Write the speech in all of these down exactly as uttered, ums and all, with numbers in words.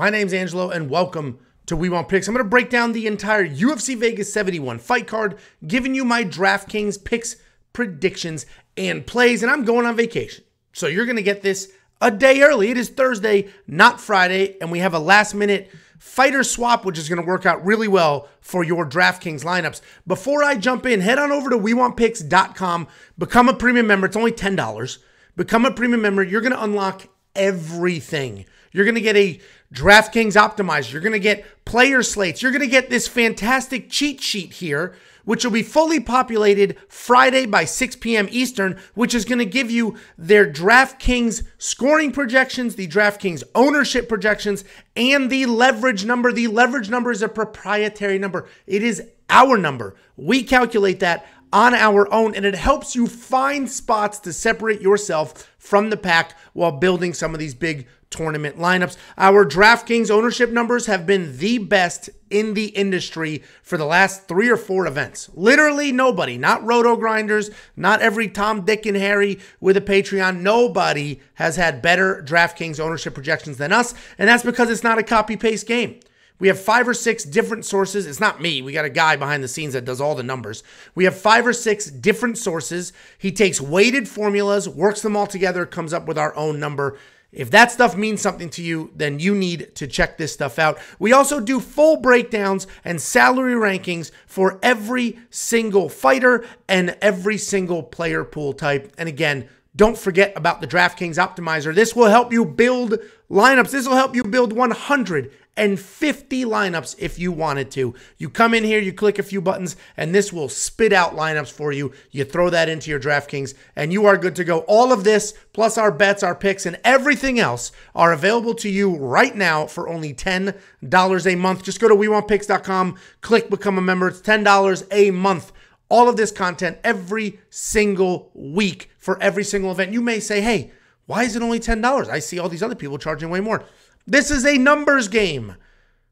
My name's Angelo, and welcome to We Want Picks. I'm going to break down the entire U F C Vegas seventy-one fight card, giving you my DraftKings picks, predictions, and plays, and I'm going on vacation. So you're going to get this a day early. It is Thursday, not Friday, and we have a last-minute fighter swap, which is going to work out really well for your DraftKings lineups. Before I jump in, head on over to we want picks dot com, become a premium member. It's only ten dollars. Become a premium member. You're going to unlock everything. You're going to get a DraftKings optimizer. You're going to get player slates. You're going to get this fantastic cheat sheet here, which will be fully populated Friday by six p m Eastern, which is going to give you their DraftKings scoring projections, the DraftKings ownership projections, and the leverage number. The leverage number is a proprietary number. It is our number. We calculate that on our own, and it helps you find spots to separate yourself from the pack while building some of these big tournament lineups. Our DraftKings ownership numbers have been the best in the industry for the last three or four events. Literally nobody, not Roto Grinders, not every Tom, Dick, and Harry with a Patreon, nobody has had better DraftKings ownership projections than us, and that's because it's not a copy-paste game. We have five or six different sources. It's not me. We got a guy behind the scenes that does all the numbers. We have five or six different sources. He takes weighted formulas, works them all together, comes up with our own number. If that stuff means something to you, then you need to check this stuff out. We also do full breakdowns and salary rankings for every single fighter and every single player pool type. And again, don't forget about the DraftKings Optimizer. This will help you build lineups. This will help you build one hundred fifty lineups if you wanted to. You come in here, you click a few buttons, and this will spit out lineups for you. You throw that into your DraftKings, and you are good to go. All of this, plus our bets, our picks, and everything else are available to you right now for only ten dollars a month. Just go to we want picks dot com, click Become a Member. It's ten dollars a month. All of this content every single week for every single event. You may say, hey, why is it only ten dollars? I see all these other people charging way more. This is a numbers game.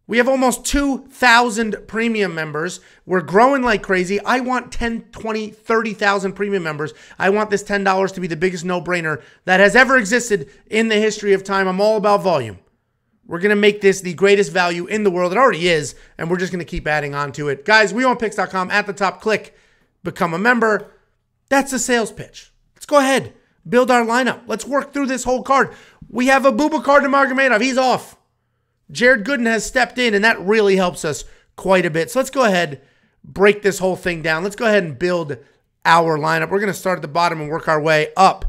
We have almost two thousand premium members. We're growing like crazy. I want ten, twenty, thirty thousand premium members. I want this ten dollars to be the biggest no-brainer that has ever existed in the history of time. I'm all about volume. We're going to make this the greatest value in the world. It already is, and we're just going to keep adding on to it. Guys, we want picks dot com. At the top, click Become a Member. That's the sales pitch. Let's go ahead. Build our lineup. Let's work through this whole card. We have Abubakar Nurmagomedov. He's off. Jared Gooden has stepped in, and that really helps us quite a bit. So let's go ahead, break this whole thing down. Let's go ahead and build our lineup. We're going to start at the bottom and work our way up.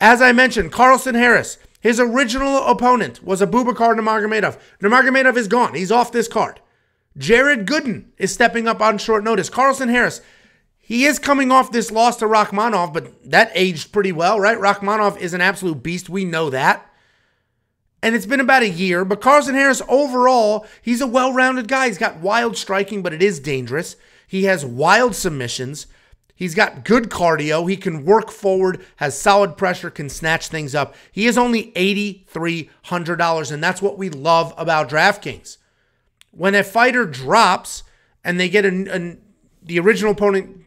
As I mentioned, Carlston Harris, his original opponent was Abubakar Nurmagomedov. Nurmagomedov is gone. He's off this card. Jared Gooden is stepping up on short notice. Carlston Harris, he is coming off this loss to Rachmanov, but that aged pretty well, right? Rachmanov is an absolute beast. We know that. And it's been about a year, but Carlston Harris overall, he's a well-rounded guy. He's got wild striking, but it is dangerous. He has wild submissions. He's got good cardio. He can work forward, has solid pressure, can snatch things up. He is only eight thousand three hundred dollars, and that's what we love about DraftKings. When a fighter drops and they get a, a, the original opponent...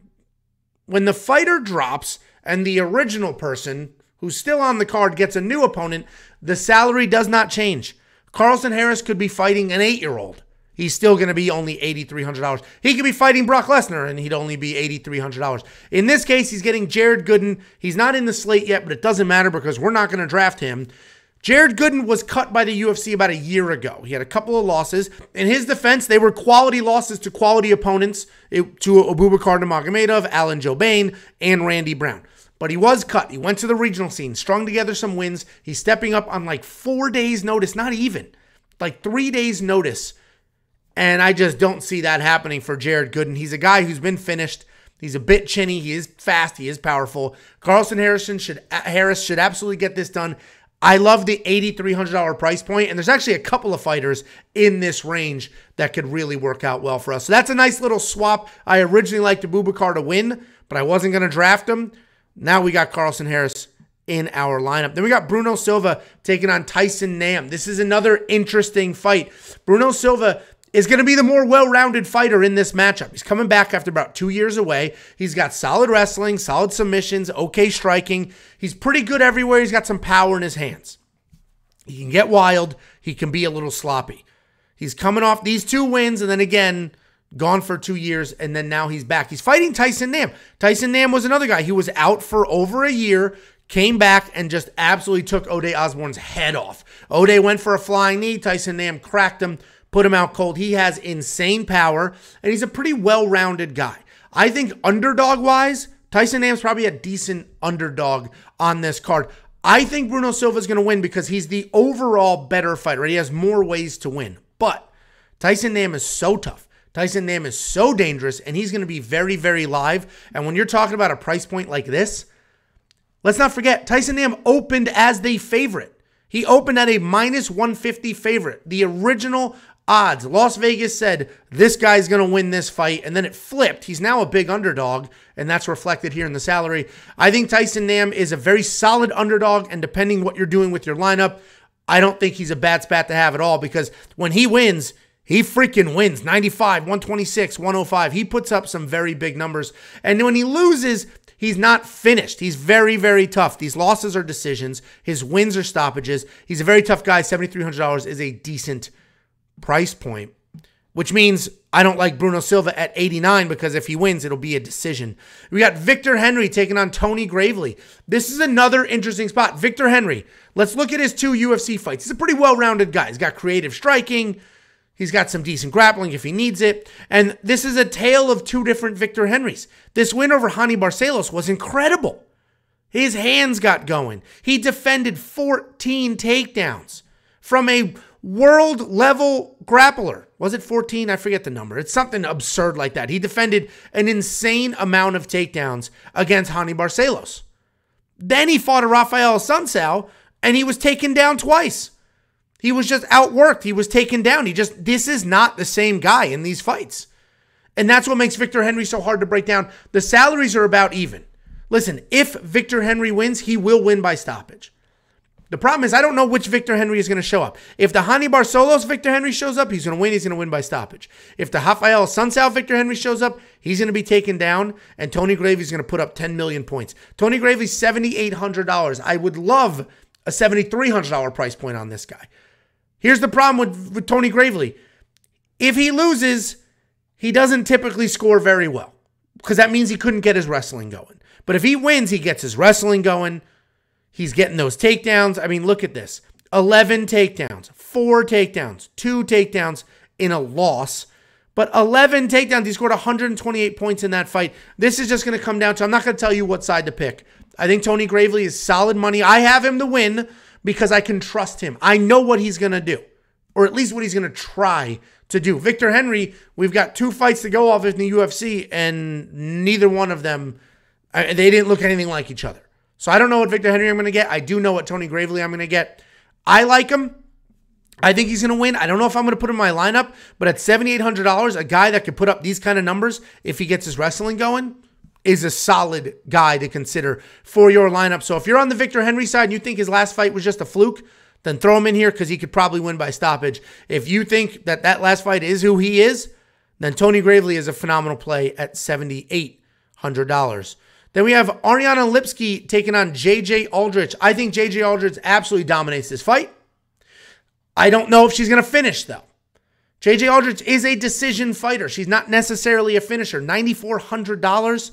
When the fighter drops and the original person who's still on the card gets a new opponent, the salary does not change. Carlston Harris could be fighting an eight-year-old. He's still going to be only eight thousand three hundred dollars. He could be fighting Brock Lesnar, and he'd only be eight thousand three hundred dollars. In this case, he's getting Jared Gooden. He's not in the slate yet, but it doesn't matter because we're not going to draft him. Jared Gooden was cut by the U F C about a year ago. He had a couple of losses. In his defense, they were quality losses to quality opponents, it, to Abubakar Nurmagomedov, Alan Jobain, and Randy Brown. But he was cut. He went to the regional scene, strung together some wins. He's stepping up on like four days' notice, not even, like three days' notice. And I just don't see that happening for Jared Gooden. He's a guy who's been finished. He's a bit chinny. He is fast. He is powerful. Carlston Harrison should, Harris should absolutely get this done. I love the eight thousand three hundred dollars price point, and there's actually a couple of fighters in this range that could really work out well for us. So that's a nice little swap. I originally liked Abubakar to win, but I wasn't going to draft him. Now we got Carlston Harris in our lineup. Then we got Bruno Silva taking on Tyson Nam. This is another interesting fight. Bruno Silva is going to be the more well-rounded fighter in this matchup. He's coming back after about two years away. He's got solid wrestling, solid submissions, okay striking. He's pretty good everywhere. He's got some power in his hands. He can get wild. he can be a little sloppy. He's coming off these two wins and then again gone for two years and then now he's back. He's fighting Tyson Nam. Tyson Nam was another guy. He was out for over a year, came back and just absolutely took Ode Osborne's head off. Ode went for a flying knee. Tyson Nam cracked him, put him out cold. He has insane power and he's a pretty well-rounded guy. I think underdog-wise, Tyson Nam's probably a decent underdog on this card. I think Bruno Silva is going to win because he's the overall better fighter. He has more ways to win. But Tyson Nam is so tough. Tyson Nam is so dangerous, and he's going to be very, very live. And when you're talking about a price point like this, let's not forget, Tyson Nam opened as the favorite. He opened at a minus one fifty favorite. The original odds. Las Vegas said, this guy's going to win this fight, and then it flipped. He's now a big underdog, and that's reflected here in the salary. I think Tyson Nam is a very solid underdog, and depending what you're doing with your lineup, I don't think he's a bad spat to have at all because when he wins, he freaking wins. ninety-five, one twenty-six, one oh five. He puts up some very big numbers. And when he loses, he's not finished. He's very, very tough. These losses are decisions. His wins are stoppages. He's a very tough guy. seventy-three hundred dollars is a decent price point, which means I don't like Bruno Silva at eighty-nine because if he wins, it'll be a decision. We got Victor Henry taking on Tony Gravely. This is another interesting spot. Victor Henry, let's look at his two U F C fights. He's a pretty well-rounded guy. He's got creative striking. He's got some decent grappling if he needs it. And this is a tale of two different Victor Henrys. This win over Hany Barcelos was incredible. His hands got going. He defended fourteen takedowns from a world-level grappler. Was it fourteen? I forget the number. It's something absurd like that. He defended an insane amount of takedowns against Hany Barcelos. Then he fought a Rafael Assuncao, and he was taken down twice. He was just outworked. He was taken down. He just, this is not the same guy in these fights. And that's what makes Victor Henry so hard to break down. The salaries are about even. Listen, if Victor Henry wins, he will win by stoppage. The problem is I don't know which Victor Henry is going to show up. If the Hany Barcelos Victor Henry shows up, he's going to win. He's going to win by stoppage. If the Rafael Assuncao Victor Henry shows up, he's going to be taken down, and Tony Gravely's going to put up ten million points. Tony Gravely's seventy-eight hundred dollars. I would love a seventy-three hundred dollar price point on this guy. Here's the problem with, with Tony Gravely. If he loses, he doesn't typically score very well because that means he couldn't get his wrestling going. But if he wins, he gets his wrestling going. He's getting those takedowns. I mean, look at this. eleven takedowns, four takedowns, two takedowns in a loss. But eleven takedowns. He scored one hundred twenty-eight points in that fight. This is just going to come down to, I'm not going to tell you what side to pick. I think Tony Gravely is solid money. I have him to win because I can trust him. I know what he's going to do, or at least what he's going to try to do. Victor Henry, we've got two fights to go off in the U F C, and neither one of them, they didn't look anything like each other. So I don't know what Victor Henry I'm going to get. I do know what Tony Gravely I'm going to get. I like him. I think he's going to win. I don't know if I'm going to put him in my lineup, but at seventy-eight hundred dollars, a guy that could put up these kind of numbers if he gets his wrestling going is a solid guy to consider for your lineup. So if you're on the Victor Henry side and you think his last fight was just a fluke, then throw him in here because he could probably win by stoppage. If you think that that last fight is who he is, then Tony Gravely is a phenomenal play at seventy-eight hundred dollars. Then we have Ariane Lipski taking on J J Aldrich. I think J J Aldrich absolutely dominates this fight. I don't know if she's going to finish, though. J J Aldrich is a decision fighter. She's not necessarily a finisher. ninety-four hundred dollars.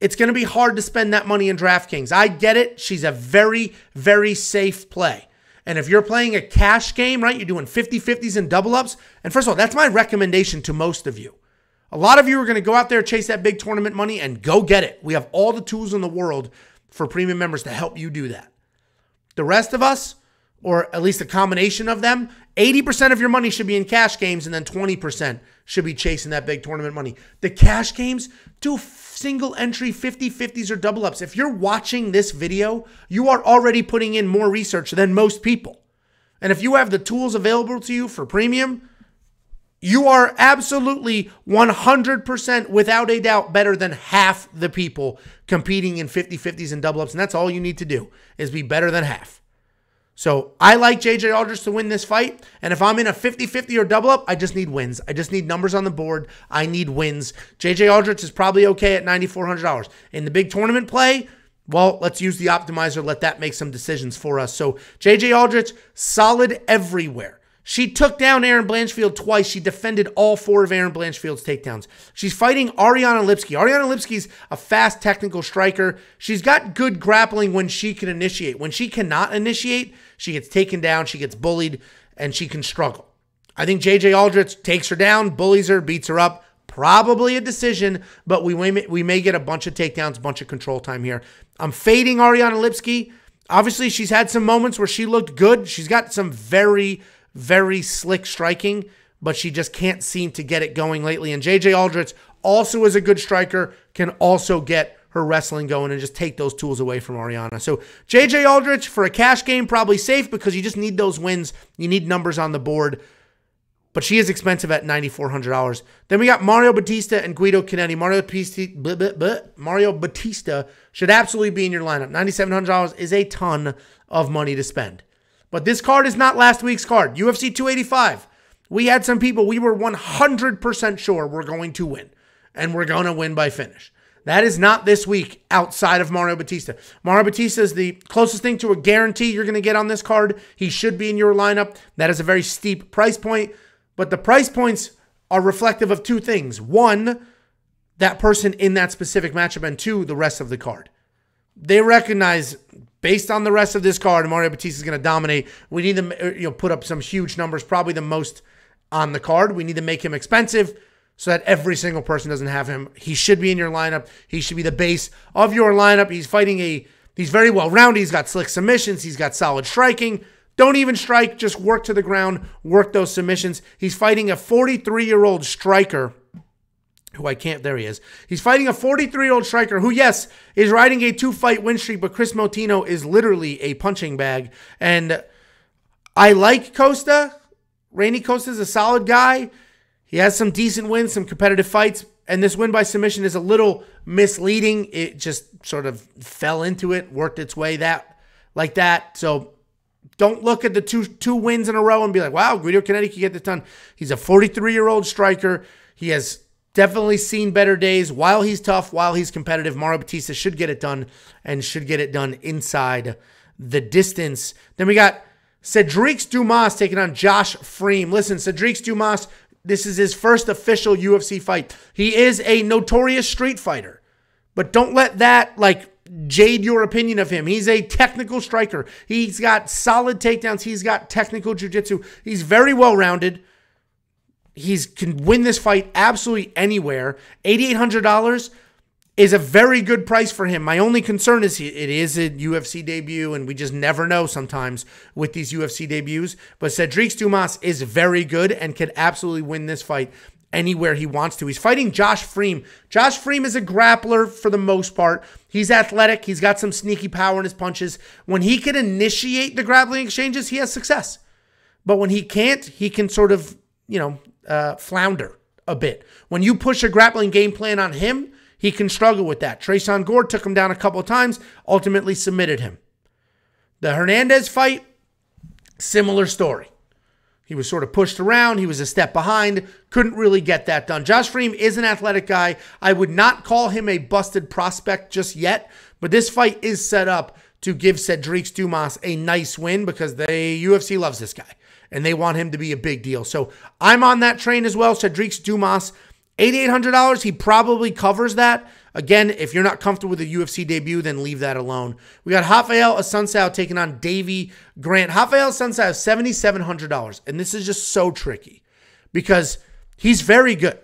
It's going to be hard to spend that money in DraftKings. I get it. She's a very, very safe play. And if you're playing a cash game, right, you're doing fifty fifties and double-ups. And first of all, that's my recommendation to most of you. A lot of you are going to go out there, chase that big tournament money, and go get it. We have all the tools in the world for premium members to help you do that. The rest of us, or at least a combination of them, eighty percent of your money should be in cash games, and then twenty percent should be chasing that big tournament money. The cash games, do single entry fifty fifties or double ups. If you're watching this video, you are already putting in more research than most people. And if you have the tools available to you for premium, you are absolutely one hundred percent without a doubt better than half the people competing in fifty fifties and double ups. And that's all you need to do is be better than half. So I like J J Aldrich to win this fight. And if I'm in a fifty fifty or double up, I just need wins. I just need numbers on the board. I need wins. J J Aldrich is probably okay at ninety-four hundred dollars. In the big tournament play, well, let's use the optimizer. Let that make some decisions for us. So J J Aldrich, solid everywhere. She took down Aaron Blanchfield twice. She defended all four of Aaron Blanchfield's takedowns. She's fighting Ariane Lipski. Ariane Lipski's a fast technical striker. She's got good grappling when she can initiate. When she cannot initiate, she gets taken down, she gets bullied, and she can struggle. I think J J Aldrich takes her down, bullies her, beats her up. Probably a decision, but we may, we may get a bunch of takedowns, a bunch of control time here. I'm fading Ariane Lipski. Obviously, she's had some moments where she looked good. She's got some very... very slick striking, but she just can't seem to get it going lately. And J J Aldrich also is a good striker, can also get her wrestling going and just take those tools away from Ariane. So J J Aldrich for a cash game, probably safe because you just need those wins. You need numbers on the board, but she is expensive at nine thousand four hundred dollars. Then we got Mario Bautista and Guido Canetti. Mario Bautista, blah, blah, blah. Mario Bautista should absolutely be in your lineup. nine thousand seven hundred dollars is a ton of money to spend. But this card is not last week's card. U F C two eighty-five. We had some people we were one hundred percent sure were going to win. And we're going to win by finish. That is not this week outside of Mario Bautista. Mario Bautista is the closest thing to a guarantee you're going to get on this card. He should be in your lineup. That is a very steep price point. But the price points are reflective of two things. One, that person in that specific matchup. And two, the rest of the card. They recognize... based on the rest of this card, Mario Bautista is going to dominate. We need to, you know, put up some huge numbers, probably the most on the card. We need to make him expensive so that every single person doesn't have him. He should be in your lineup. He should be the base of your lineup. He's fighting a, he's very well-rounded. He's got slick submissions. He's got solid striking. Don't even strike. Just work to the ground. Work those submissions. He's fighting a forty-three-year-old striker who I can't, there he is. He's fighting a forty-three-year-old striker who, yes, is riding a two-fight win streak, but Chris Motino is literally a punching bag. And I like Costa. Rainey Costa is a solid guy. He has some decent wins, some competitive fights, and this win by submission is a little misleading. It just sort of fell into it, worked its way that like that. So don't look at the two two wins in a row and be like, wow, Guido Canetti can get this done. He's a forty-three-year-old striker. He has... definitely seen better days. While he's tough, while he's competitive, Mario Bautista should get it done and should get it done inside the distance. Then we got Cedric Dumas taking on Josh Freem. Listen, Cedric Dumas, this is his first official U F C fight. He is a notorious street fighter, but don't let that, like, jade your opinion of him. He's a technical striker. He's got solid takedowns. He's got technical jiu-jitsu. He's very well-rounded. He can win this fight absolutely anywhere. eight thousand eight hundred dollars is a very good price for him. My only concern is it is a U F C debut, and we just never know sometimes with these U F C debuts. But Cedric Dumas is very good and can absolutely win this fight anywhere he wants to. He's fighting Josh Freem. Josh Freem is a grappler for the most part. He's athletic. He's got some sneaky power in his punches. When he can initiate the grappling exchanges, he has success. But when he can't, he can sort of, you know... Uh, flounder a bit. When you push a grappling game plan on him, he can struggle with that. Trayson Gore took him down a couple of times, ultimately submitted him. The Hernandez fight, similar story. He was sort of pushed around. He was a step behind. Couldn't really get that done. Josh Freem is an athletic guy. I would not call him a busted prospect just yet, but this fight is set up to give Cedric Dumas a nice win because the U F C loves this guy. And they want him to be a big deal. So I'm on that train as well. Cedric Dumas, eight thousand eight hundred dollars. He probably covers that. Again, if you're not comfortable with the U F C debut, then leave that alone. We got Rafael Assuncao taking on Davey Grant. Rafael Assuncao, seven thousand seven hundred dollars. And this is just so tricky because he's very good.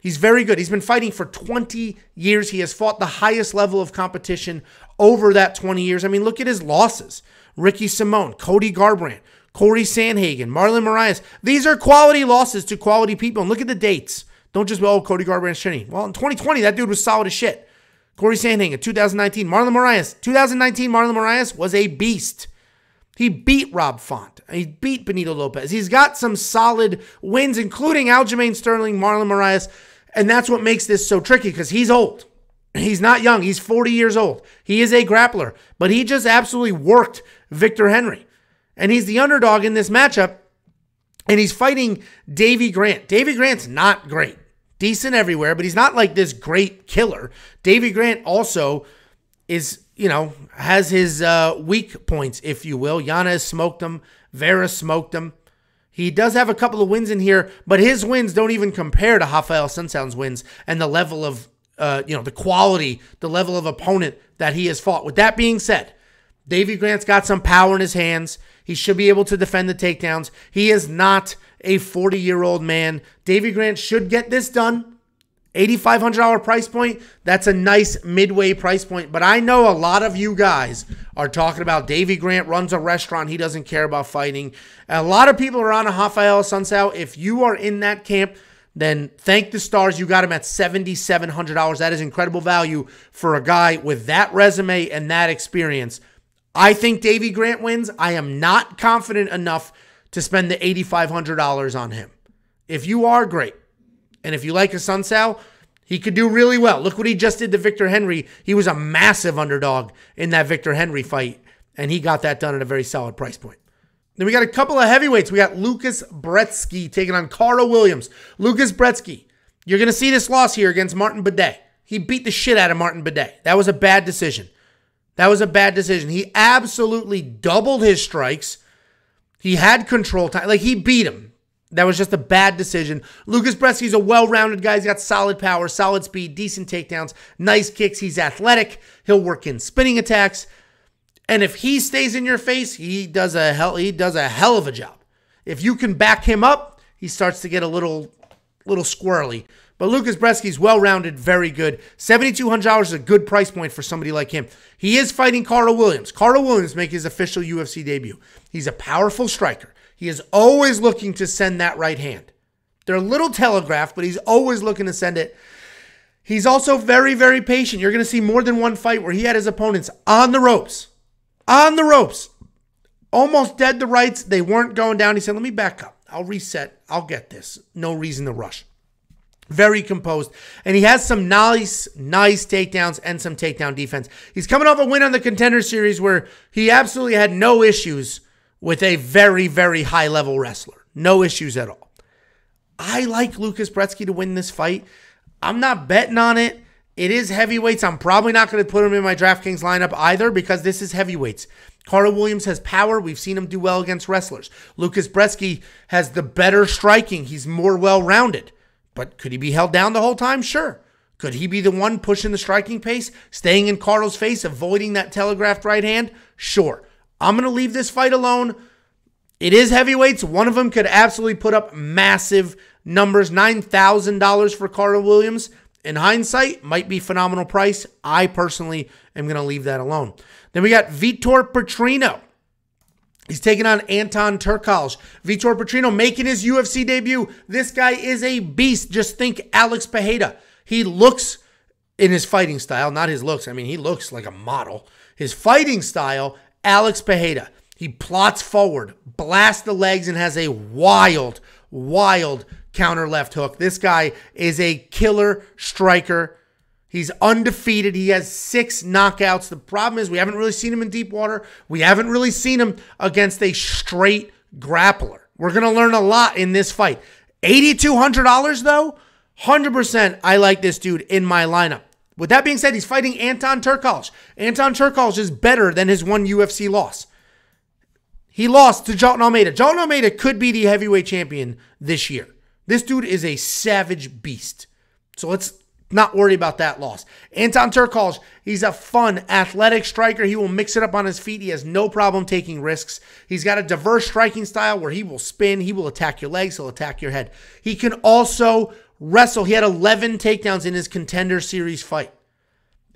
He's very good. He's been fighting for twenty years. He has fought the highest level of competition over that twenty years. I mean, look at his losses. Ricky Simon, Cody Garbrandt, Corey Sanhagen, Marlon Moraes. These are quality losses to quality people. And look at the dates. Don't just, oh, Cody Garbrandt's shitty. Well, in twenty twenty, that dude was solid as shit. Corey Sanhagen, two thousand nineteen. Marlon Moraes. two thousand nineteen, Marlon Moraes was a beast. He beat Rob Font. He beat Benito Lopez. He's got some solid wins, including Aljamain Sterling, Marlon Moraes. And that's what makes this so tricky because he's old. He's not young. He's forty years old. He is a grappler. But he just absolutely worked Victor Henry. And he's the underdog in this matchup, and he's fighting Davey Grant. Davey Grant's not great. Decent everywhere, but he's not like this great killer. Davey Grant also is, you know, has his uh, weak points, if you will. Yanez smoked him. Vera smoked him. He does have a couple of wins in here, but his wins don't even compare to Rafael Assuncao's wins and the level of, uh, you know, the quality, the level of opponent that he has fought. With that being said, Davey Grant's got some power in his hands. He should be able to defend the takedowns. He is not a forty-year-old man. Davey Grant should get this done. eighty-five hundred dollar price point. That's a nice midway price point. But I know a lot of you guys are talking about Davey Grant runs a restaurant. He doesn't care about fighting. A lot of people are on a Rafael Assuncao. If you are in that camp, then thank the stars. You got him at seventy-seven hundred dollars. That is incredible value for a guy with that resume and that experience. I think Davey Grant wins. I am not confident enough to spend the eighty-five hundred dollars on him. If you are, great. And if you like Assuncao, he could do really well. Look what he just did to Victor Henry. He was a massive underdog in that Victor Henry fight, and he got that done at a very solid price point. Then we got a couple of heavyweights. We got Łukasz Brzeski taking on Karl Williams. Łukasz Brzeski, you're going to see this loss here against Martin Bede. He beat the shit out of Martin Bede. That was a bad decision. That was a bad decision. He absolutely doubled his strikes. He had control time. Like, he beat him. That was just a bad decision. Łukasz Brzeski's a well-rounded guy. He's got solid power, solid speed, decent takedowns, nice kicks. He's athletic. He'll work in spinning attacks. And if he stays in your face, he does a hell, he does a hell of a job. If you can back him up, he starts to get a little, little squirrely. But Łukasz Brzeski's well-rounded, very good. seventy-two hundred dollars is a good price point for somebody like him. He is fighting Carl Williams. Carl Williams makes his official U F C debut. He's a powerful striker. He is always looking to send that right hand. They're a little telegraphed, but he's always looking to send it. He's also very, very patient. You're going to see more than one fight where he had his opponents on the ropes. On the ropes. Almost dead to rights. They weren't going down. He said, let me back up. I'll reset. I'll get this. No reason to rush. Very composed. And he has some nice, nice takedowns and some takedown defense. He's coming off a win on the Contender Series where he absolutely had no issues with a very, very high-level wrestler. No issues at all. I like Łukasz Brzeski to win this fight. I'm not betting on it. It is heavyweights. I'm probably not going to put him in my DraftKings lineup either because this is heavyweights. Carl Williams has power. We've seen him do well against wrestlers. Łukasz Brzeski has the better striking. He's more well-rounded. But could he be held down the whole time? Sure. Could he be the one pushing the striking pace, staying in Carl's face, avoiding that telegraphed right hand? Sure. I'm going to leave this fight alone. It is heavyweights. One of them could absolutely put up massive numbers. nine thousand dollars for Carter Williams. In hindsight, might be phenomenal price. I personally am going to leave that alone. Then we got Vitor Petrino. He's taking on Anton Turkalj. Vitor Petrino making his U F C debut. This guy is a beast. Just think Alex Pereira. He looks in his fighting style. Not his looks. I mean, he looks like a model. His fighting style, Alex Pereira. He plots forward, blasts the legs, and has a wild, wild counter left hook. This guy is a killer striker. He's undefeated. He has six knockouts. The problem is we haven't really seen him in deep water. We haven't really seen him against a straight grappler. We're going to learn a lot in this fight. eighty-two hundred dollars, though, one hundred percent I like this dude in my lineup. With that being said, he's fighting Anton Turkalj. Anton Turkalj is better than his one U F C loss. He lost to Jonathan Almeida. Jonathan Almeida could be the heavyweight champion this year. This dude is a savage beast. So let's not worry about that loss. Anton Turkalj, he's a fun, athletic striker. He will mix it up on his feet. He has no problem taking risks. He's got a diverse striking style where he will spin. He will attack your legs. He'll attack your head. He can also wrestle. He had eleven takedowns in his Contender Series fight.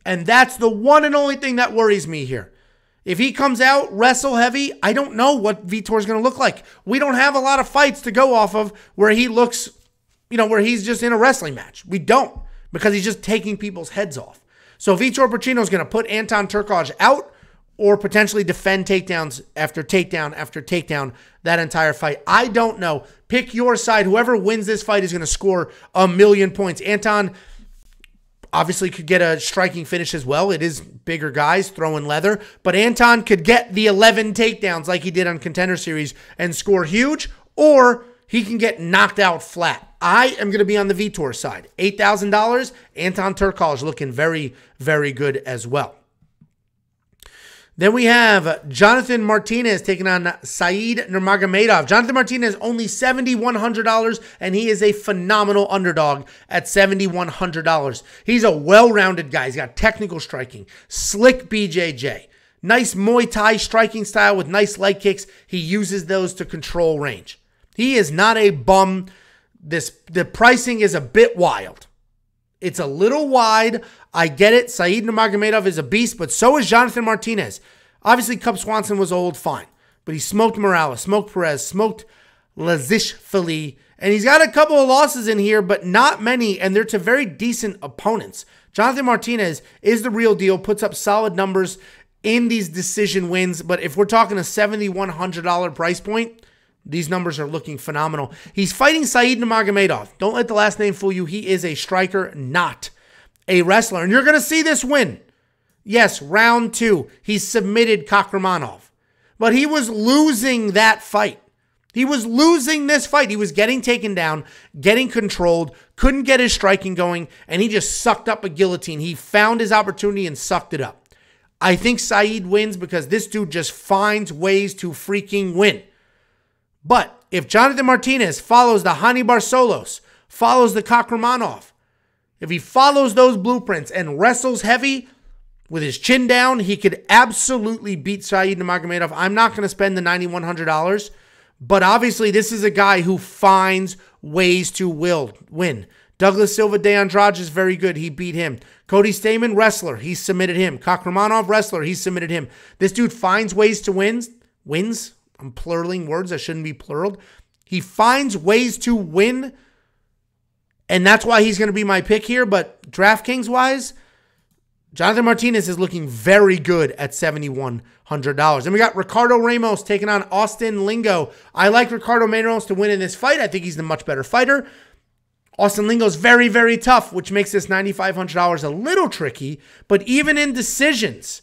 And that's the one and only thing that worries me here. If he comes out, wrestle heavy, I don't know what Vitor's going to look like. We don't have a lot of fights to go off of where he looks, you know, where he's just in a wrestling match. We don't, because he's just taking people's heads off. So Vitor Petrino's going to put Anton Turkalj out or potentially defend takedowns after takedown after takedown that entire fight. I don't know. Pick your side. Whoever wins this fight is going to score a million points. Anton obviously could get a striking finish as well. It is bigger guys throwing leather. But Anton could get the eleven takedowns like he did on Contender Series and score huge. Or he can get knocked out flat. I am going to be on the Vitor side. eight thousand dollars. Anton Turkalj looking very, very good as well. Then we have Jonathan Martinez taking on Said Nurmagomedov. Jonathan Martinez only seven thousand one hundred dollars, and he is a phenomenal underdog at seven thousand one hundred dollars. He's a well-rounded guy. He's got technical striking, slick B J J, nice Muay Thai striking style with nice leg kicks. He uses those to control range. He is not a bum. This, the pricing is a bit wild. It's a little wide. I get it. Said Nurmagomedov is a beast, but so is Jonathan Martinez. Obviously, Cub Swanson was old, fine. But he smoked Morales, smoked Perez, smoked Lazishvili. And he's got a couple of losses in here, but not many, and they're to very decent opponents. Jonathan Martinez is the real deal, puts up solid numbers in these decision wins. But if we're talking a seven thousand one hundred dollar price point, these numbers are looking phenomenal. He's fighting Said Nurmagomedov. Don't let the last name fool you. He is a striker, not a wrestler. And you're going to see this win. Yes, round two. He submitted Kokurmanov. But he was losing that fight. He was losing this fight. He was getting taken down, getting controlled, couldn't get his striking going, and he just sucked up a guillotine. He found his opportunity and sucked it up. I think Said wins because this dude just finds ways to freaking win. But if Jonathan Martinez follows the Hany Barcelos, follows the Kokurmanov, if he follows those blueprints and wrestles heavy with his chin down, he could absolutely beat Said Nurmagomedov. I'm not going to spend the nine thousand one hundred dollars, but obviously this is a guy who finds ways to will win. Douglas Silva de Andrade is very good. He beat him. Cody Stamann, wrestler. He submitted him. Kokurmanov, wrestler. He submitted him. This dude finds ways to win. Wins. I'm pluraling words that shouldn't be pluraled. He finds ways to win, and that's why he's going to be my pick here. But DraftKings-wise, Jonathan Martinez is looking very good at seven thousand one hundred dollars. And we got Ricardo Ramos taking on Austin Lingo. I like Ricardo Ramos to win in this fight. I think he's the much better fighter. Austin Lingo's very, very tough, which makes this nine thousand five hundred dollars a little tricky. But even in decisions,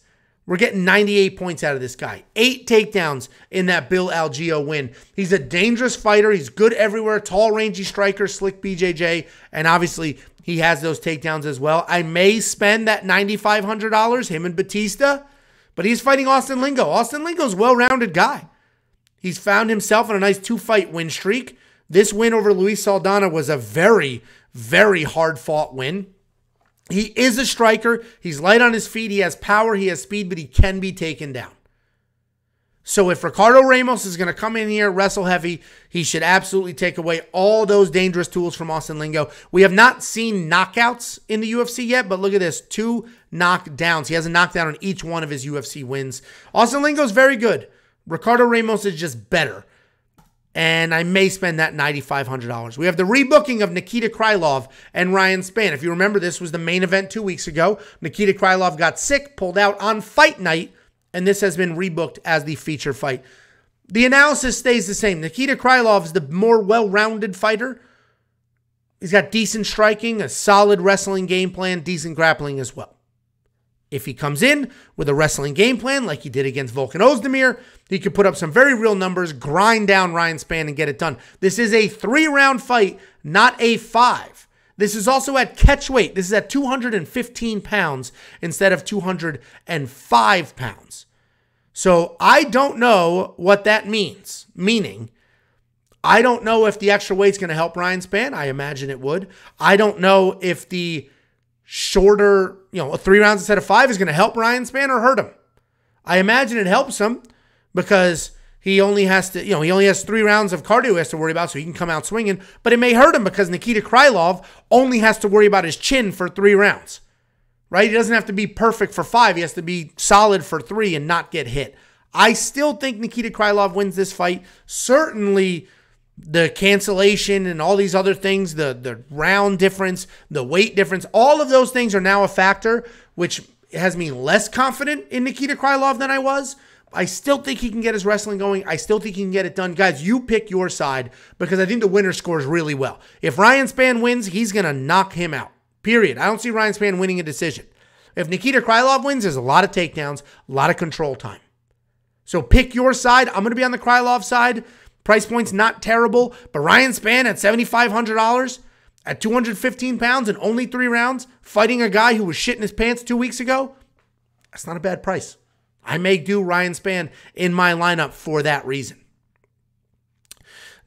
we're getting ninety-eight points out of this guy. Eight takedowns in that Bill Algeo win. He's a dangerous fighter. He's good everywhere. Tall, rangy striker, slick B J J. And obviously, he has those takedowns as well. I may spend that nine thousand five hundred dollars, him and Bautista. But he's fighting Austin Lingo. Austin Lingo's a well-rounded guy. He's found himself in a nice two-fight win streak. This win over Luis Saldana was a very, very hard-fought win. He is a striker. He's light on his feet. He has power. He has speed, but he can be taken down. So if Ricardo Ramos is going to come in here, wrestle heavy, he should absolutely take away all those dangerous tools from Austin Lingo. We have not seen knockouts in the U F C yet, but look at this. Two knockdowns. He has a knockdown on each one of his U F C wins. Austin Lingo is very good. Ricardo Ramos is just better. And I may spend that nine thousand five hundred dollars. We have the rebooking of Nikita Krylov and Ryan Spann. If you remember, this was the main event two weeks ago. Nikita Krylov got sick, pulled out on fight night, and this has been rebooked as the feature fight. The analysis stays the same. Nikita Krylov is the more well-rounded fighter. He's got decent striking, a solid wrestling game plan, decent grappling as well. If he comes in with a wrestling game plan like he did against Volkan Ozdemir, he could put up some very real numbers, grind down Ryan Spann, and get it done. This is a three-round fight, not a five. This is also at catchweight. This is at two hundred fifteen pounds instead of two hundred five pounds. So I don't know what that means, meaning I don't know if the extra weight's going to help Ryan Spann. I imagine it would. I don't know if the shorter, you know, three rounds instead of five is going to help Ryan Spann or hurt him. I imagine it helps him because he only has to, you know, he only has three rounds of cardio he has to worry about, so he can come out swinging. But it may hurt him because Nikita Krylov only has to worry about his chin for three rounds, right? He doesn't have to be perfect for five. He has to be solid for three and not get hit. I still think Nikita Krylov wins this fight. Certainly, the cancellation and all these other things, the, the round difference, the weight difference, all of those things are now a factor, which has me less confident in Nikita Krylov than I was. I still think he can get his wrestling going. I still think he can get it done. Guys, you pick your side because I think the winner scores really well. If Ryan Spann wins, he's going to knock him out, period. I don't see Ryan Spann winning a decision. If Nikita Krylov wins, there's a lot of takedowns, a lot of control time. So pick your side. I'm going to be on the Krylov side. Price point's not terrible, but Ryan Spann at seven thousand five hundred dollars, at two hundred fifteen pounds and only three rounds, fighting a guy who was shitting his pants two weeks ago, that's not a bad price. I may do Ryan Spann in my lineup for that reason.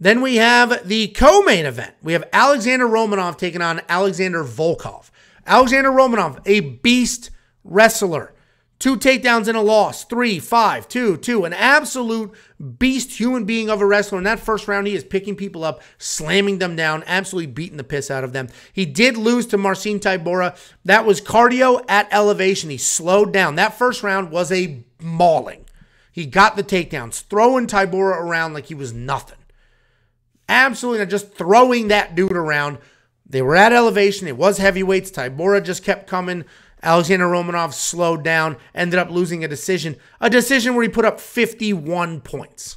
Then we have the co-main event. We have Alexander Romanov taking on Alexander Volkov. Alexander Romanov, a beast wrestler. Two takedowns and a loss. Three, five, two, two. An absolute beast human being of a wrestler. In that first round, he is picking people up, slamming them down, absolutely beating the piss out of them. He did lose to Marcin Tybura. That was cardio at elevation. He slowed down. That first round was a mauling. He got the takedowns, throwing Tybura around like he was nothing. Absolutely just throwing that dude around. They were at elevation. It was heavyweights. Tybura just kept coming. Alexander Romanov slowed down, ended up losing a decision. A decision where he put up fifty-one points.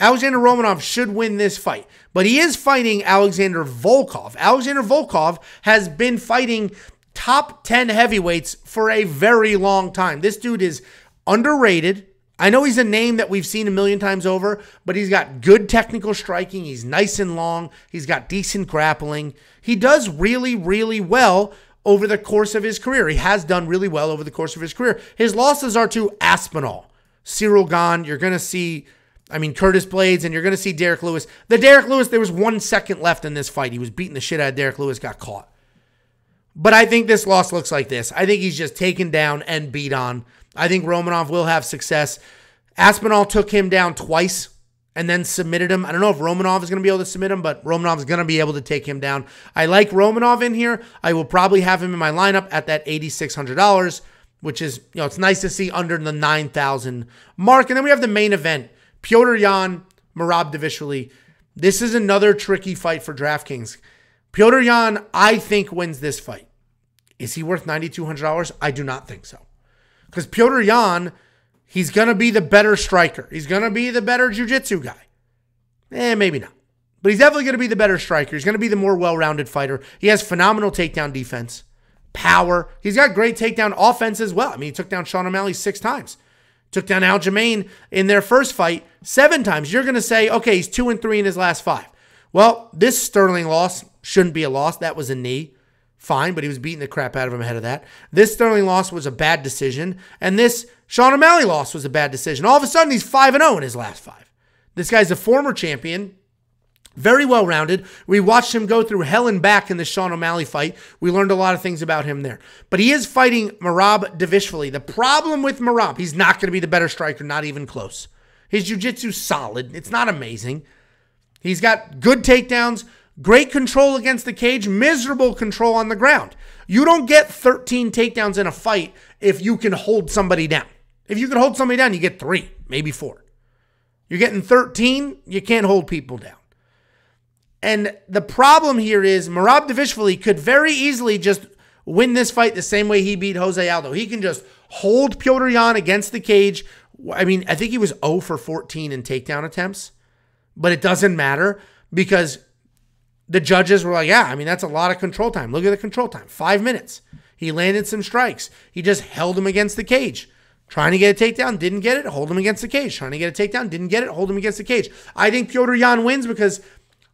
Alexander Romanov should win this fight, but he is fighting Alexander Volkov. Alexander Volkov has been fighting top ten heavyweights for a very long time. This dude is underrated. I know he's a name that we've seen a million times over, but he's got good technical striking. He's nice and long. He's got decent grappling. He does really, really well over the course of his career. He has done really well over the course of his career. His losses are to Aspinall, Cyril Gane. You're going to see, I mean, Curtis Blaydes, and you're going to see Derek Lewis. The Derek Lewis, there was one second left in this fight. He was beating the shit out of Derek Lewis, got caught. But I think this loss looks like this. I think he's just taken down and beat on. I think Romanov will have success. Aspinall took him down twice and then submitted him. I don't know if Romanov is going to be able to submit him, but Romanov is going to be able to take him down. I like Romanov in here. I will probably have him in my lineup at that eighty-six hundred dollars, which is, you know, it's nice to see under the nine thousand mark. And then we have the main event, Petr Yan, Marab Dvalishvili. This is another tricky fight for DraftKings. Petr Yan, I think, wins this fight. Is he worth nine thousand two hundred dollars? I do not think so. Because Petr Yan, he's going to be the better striker. He's going to be the better jiu-jitsu guy. Eh, maybe not. But he's definitely going to be the better striker. He's going to be the more well-rounded fighter. He has phenomenal takedown defense, power. He's got great takedown offense as well. I mean, he took down Sean O'Malley six times. Took down Aljamain in their first fight seven times. You're going to say, okay, he's two and three in his last five. Well, this Sterling loss shouldn't be a loss. That was a knee. Fine, but he was beating the crap out of him ahead of that. This Sterling loss was a bad decision, and this Sean O'Malley loss was a bad decision. All of a sudden, he's five and oh in his last five. This guy's a former champion, very well-rounded. We watched him go through hell and back in the Sean O'Malley fight. We learned a lot of things about him there. But he is fighting Marab Dvalishvili. The problem with Marab, he's not going to be the better striker, not even close. His jiu-jitsu's solid. It's not amazing. He's got good takedowns, great control against the cage, miserable control on the ground. You don't get thirteen takedowns in a fight if you can hold somebody down. If you can hold somebody down, you get three, maybe four. You're getting thirteen, you can't hold people down. And the problem here is Marab Dvalishvili could very easily just win this fight the same way he beat Jose Aldo. He can just hold Petr Yan against the cage. I mean, I think he was zero for fourteen in takedown attempts, but it doesn't matter because the judges were like, yeah, I mean, that's a lot of control time. Look at the control time. Five minutes. He landed some strikes. He just held him against the cage. Trying to get a takedown, didn't get it. Hold him against the cage. Trying to get a takedown, didn't get it. Hold him against the cage. I think Petr Yan wins because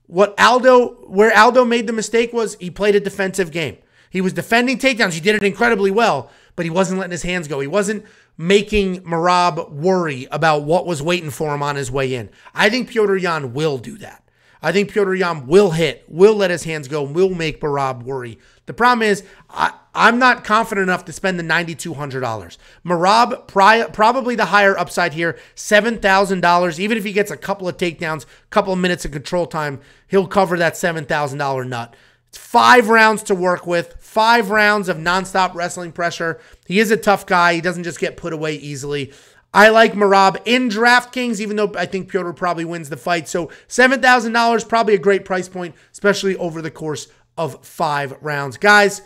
what Aldo, where Aldo made the mistake was he played a defensive game. He was defending takedowns. He did it incredibly well, but he wasn't letting his hands go. He wasn't making Marab worry about what was waiting for him on his way in. I think Petr Yan will do that. I think Petr Yan will hit, will let his hands go, will make Marab worry. The problem is, I, I'm not confident enough to spend the nine thousand two hundred dollars. Marab, pri probably the higher upside here, seven thousand dollars. Even if he gets a couple of takedowns, a couple of minutes of control time, he'll cover that seven thousand dollar nut. It's five rounds to work with, five rounds of nonstop wrestling pressure. He is a tough guy. He doesn't just get put away easily. I like Marab in DraftKings, even though I think Petr probably wins the fight. So seven thousand dollars, probably a great price point, especially over the course of five rounds. Guys,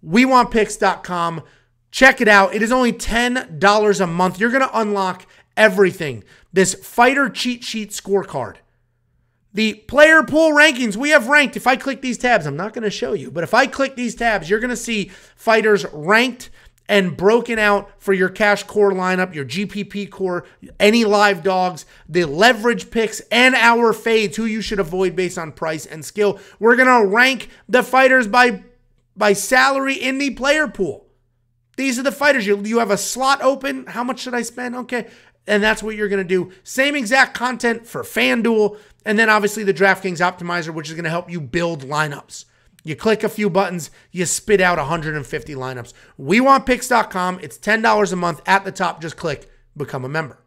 we want picks dot com. Check it out. It is only ten dollars a month. You're going to unlock everything. This fighter cheat sheet scorecard. The player pool rankings, we have ranked. If I click these tabs, I'm not going to show you, but if I click these tabs, you're going to see fighters ranked and broken out for your cash core lineup, your G P P core, any live dogs, the leverage picks, and our fades, who you should avoid based on price and skill. We're going to rank the fighters by, by salary in the player pool. These are the fighters. You, you have a slot open. How much should I spend? Okay. And that's what you're going to do. Same exact content for FanDuel. And then obviously the DraftKings Optimizer, which is going to help you build lineups. You click a few buttons, you spit out one hundred fifty lineups. we want picks dot com. It's ten dollars a month at the top. Just click, become a member.